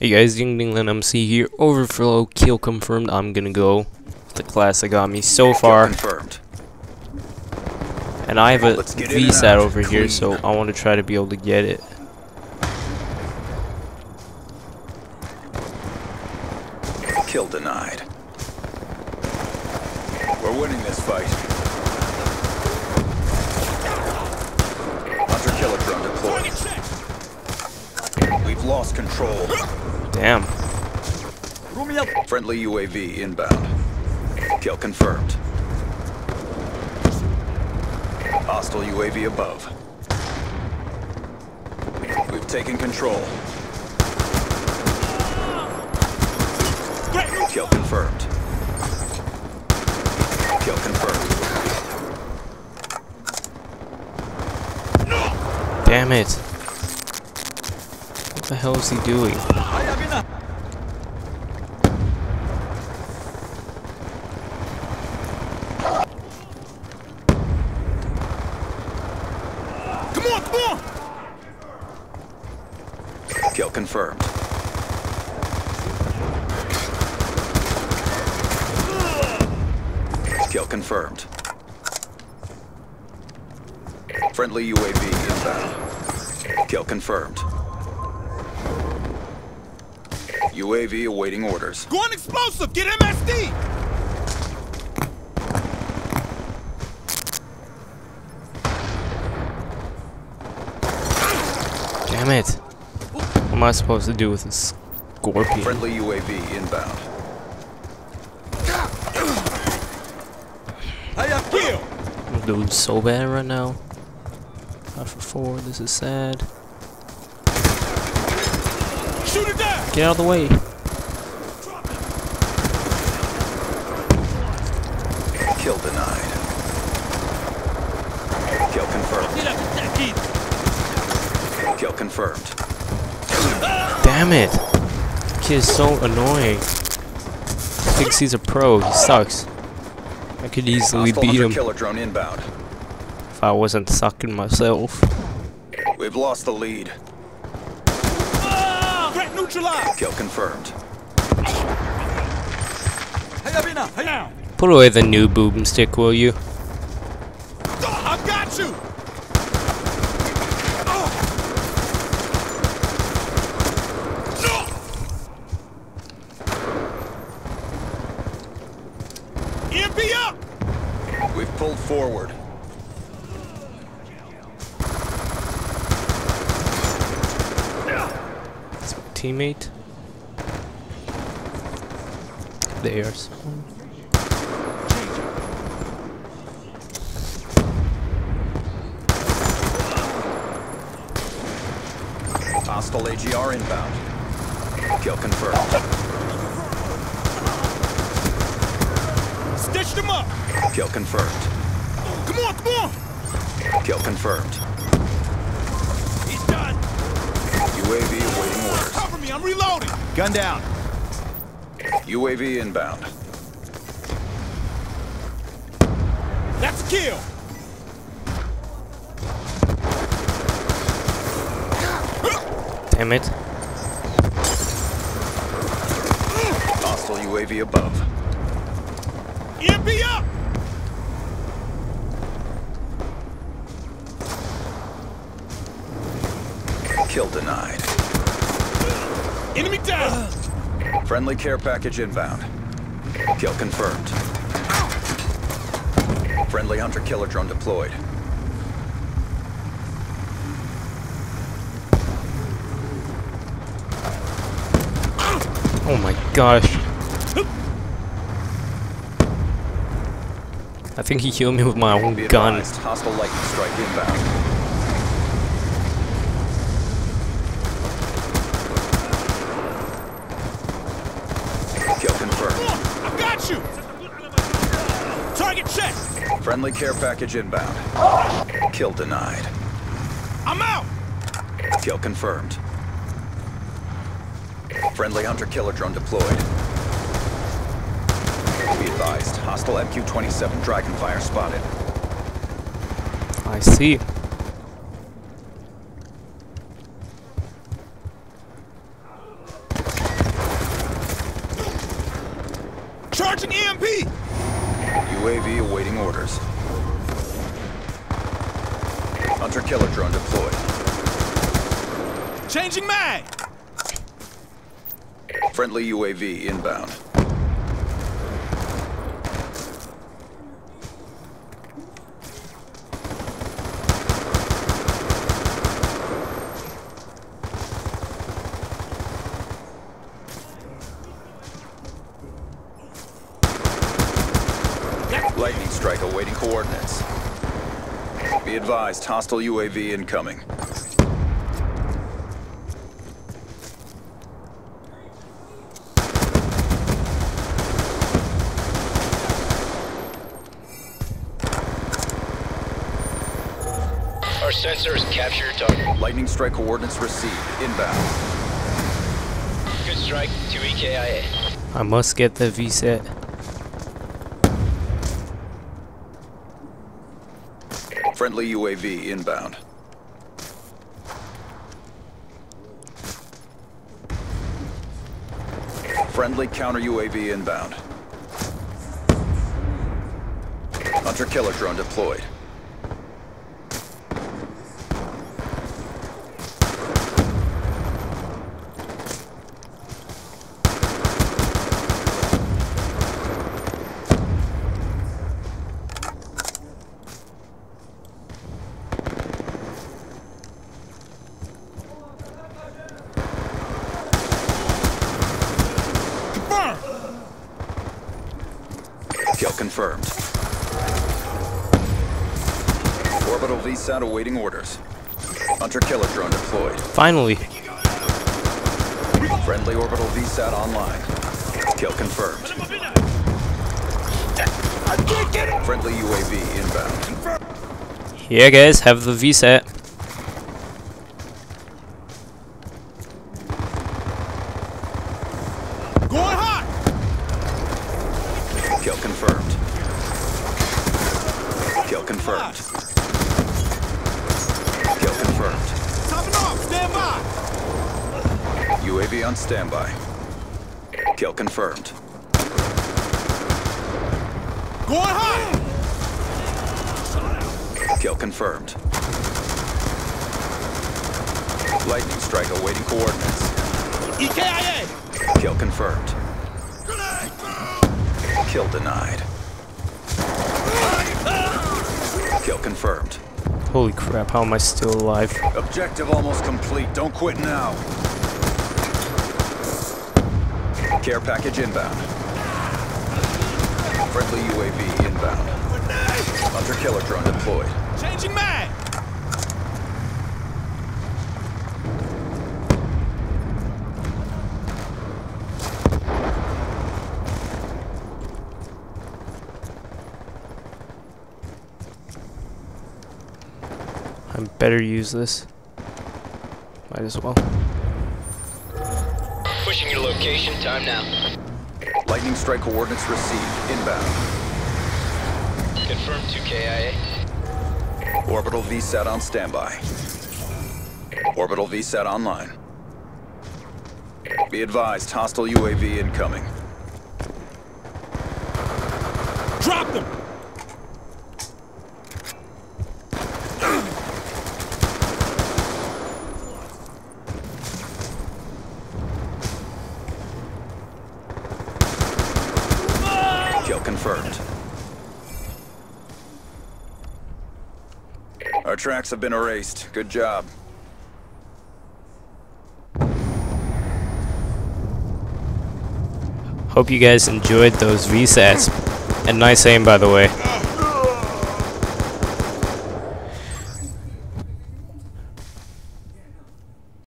Hey guys, DingDingLin MC here, overflow, kill confirmed. I'm gonna go with the class that got me so far. Confirmed. And I have a VSAT over here, so I want to try to be able to get it. Kill denied. We're winning this fight. Hunter killer drone deployed. We've lost control. Damn. Friendly UAV inbound. Kill confirmed. Hostile UAV above. We've taken control. Kill confirmed. Kill confirmed. Damn it. What the hell is he doing? I have enough. Come on! Kill confirmed. Kill confirmed. Friendly UAV inbound. Kill confirmed. UAV awaiting orders. Go on explosive! Get MSD! Damn it. What am I supposed to do with this scorpion? Friendly UAV inbound. I'm doing so bad right now. 5 for 4, this is sad. Shoot it down! Get out of the way. Kill denied. Kill confirmed. Kill confirmed. Damn it! This kid is so annoying. He thinks he's a pro. He sucks. I could easily beat him drone inbound. If I wasn't sucking myself. We've lost the lead. Threat neutralized. Kill confirmed. Put away the new boomstick, will you? I've got you. EMP up! We've pulled forward. That's my teammate. They are so... Hostile AGR inbound. Kill confirmed. Stitched him up! Kill confirmed. Come on, come on! Kill confirmed. He's done! UAV awaiting orders. Cover me, I'm reloading! Gun down! UAV inbound. That's a kill! Damn it. Hostile UAV above. EMP up! Kill denied. Enemy down! Friendly care package inbound. Kill confirmed. Friendly hunter killer drone deployed. Oh my gosh. I think he killed me with my own gun. Hostile lightning strike inbound. Kill confirmed. I got you! Target checked! Friendly care package inbound. Kill denied. I'm out! Kill confirmed. Friendly hunter killer drone deployed. Advised. Hostile MQ-27 dragon fire spotted. I see. Charging EMP! UAV awaiting orders. Hunter-killer drone deployed. Changing mag! Friendly UAV inbound. Lightning strike awaiting coordinates. Be advised, hostile UAV incoming. Our sensors capture your target. Lightning strike coordinates received. Inbound. Good strike to EKIA. I must get the VSAT. Friendly UAV inbound. Friendly counter UAV inbound. Hunter killer drone deployed. Kill confirmed. Orbital VSAT awaiting orders. Hunter killer drone deployed. Finally. Friendly orbital VSAT online. Kill confirmed. I can't get it. Friendly UAV inbound. Yeah, guys, have the VSAT. Kill confirmed. Kill confirmed. Kill confirmed. Topping off. Stand by. UAV on standby. Kill confirmed. Going high. Kill confirmed. Lightning strike awaiting coordinates. EKIA. Kill confirmed. Kill denied. Kill confirmed. Holy crap, how am I still alive? Objective almost complete. Don't quit now. Care package inbound. Friendly UAV inbound. Hunter killer drone deployed. Changing mag! I better use this. Might as well. Pushing your location. Time now. Lightning strike coordinates received. Inbound. Confirmed to KIA. Orbital VSAT on standby. Orbital VSAT online. Be advised, hostile UAV incoming. Drop them! Confirmed. Our tracks have been erased. Good job. Hope you guys enjoyed those VSATs. And nice aim, by the way.